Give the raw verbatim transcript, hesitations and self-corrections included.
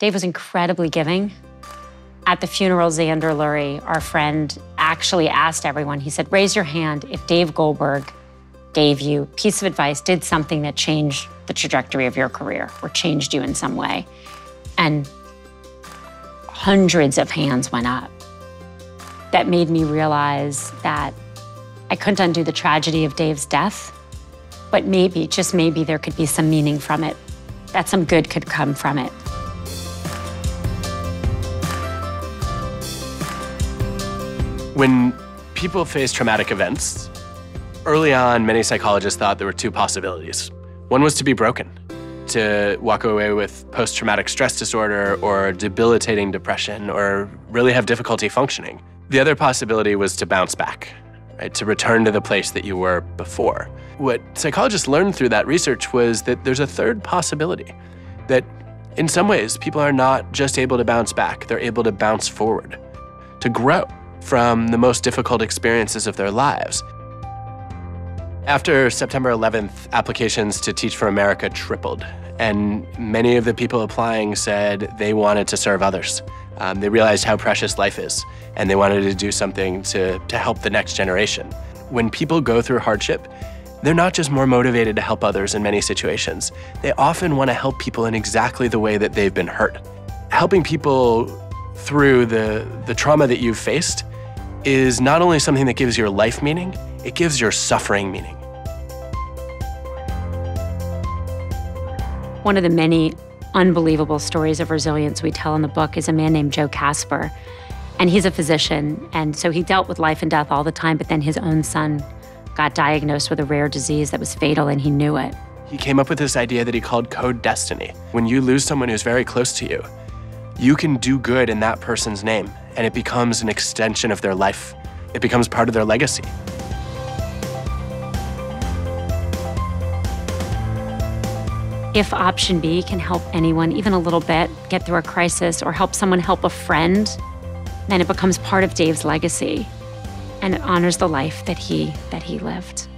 Dave was incredibly giving. At the funeral, Xander Lurie, our friend, actually asked everyone, he said, raise your hand if Dave Goldberg gave you a piece of advice, did something that changed the trajectory of your career or changed you in some way. And hundreds of hands went up. That made me realize that I couldn't undo the tragedy of Dave's death, but maybe, just maybe, there could be some meaning from it, that some good could come from it. When people face traumatic events, early on, many psychologists thought there were two possibilities. One was to be broken, to walk away with post-traumatic stress disorder or debilitating depression or really have difficulty functioning. The other possibility was to bounce back, right, to return to the place that you were before. What psychologists learned through that research was that there's a third possibility, that in some ways, people are not just able to bounce back, they're able to bounce forward, to grow from the most difficult experiences of their lives. After September eleventh, applications to Teach for America tripled, and many of the people applying said they wanted to serve others. Um, they realized how precious life is, and they wanted to do something to, to help the next generation. When people go through hardship, they're not just more motivated to help others in many situations. They often want to help people in exactly the way that they've been hurt. Helping people through the, the trauma that you've faced is not only something that gives your life meaning, it gives your suffering meaning. One of the many unbelievable stories of resilience we tell in the book is a man named Joe Casper. And he's a physician, and so he dealt with life and death all the time, but then his own son got diagnosed with a rare disease that was fatal, and he knew it. He came up with this idea that he called code destiny. When you lose someone who's very close to you, you can do good in that person's name, and it becomes an extension of their life. It becomes part of their legacy. If Option B can help anyone, even a little bit, get through a crisis or help someone help a friend, then it becomes part of Dave's legacy, and it honors the life that he, that he lived.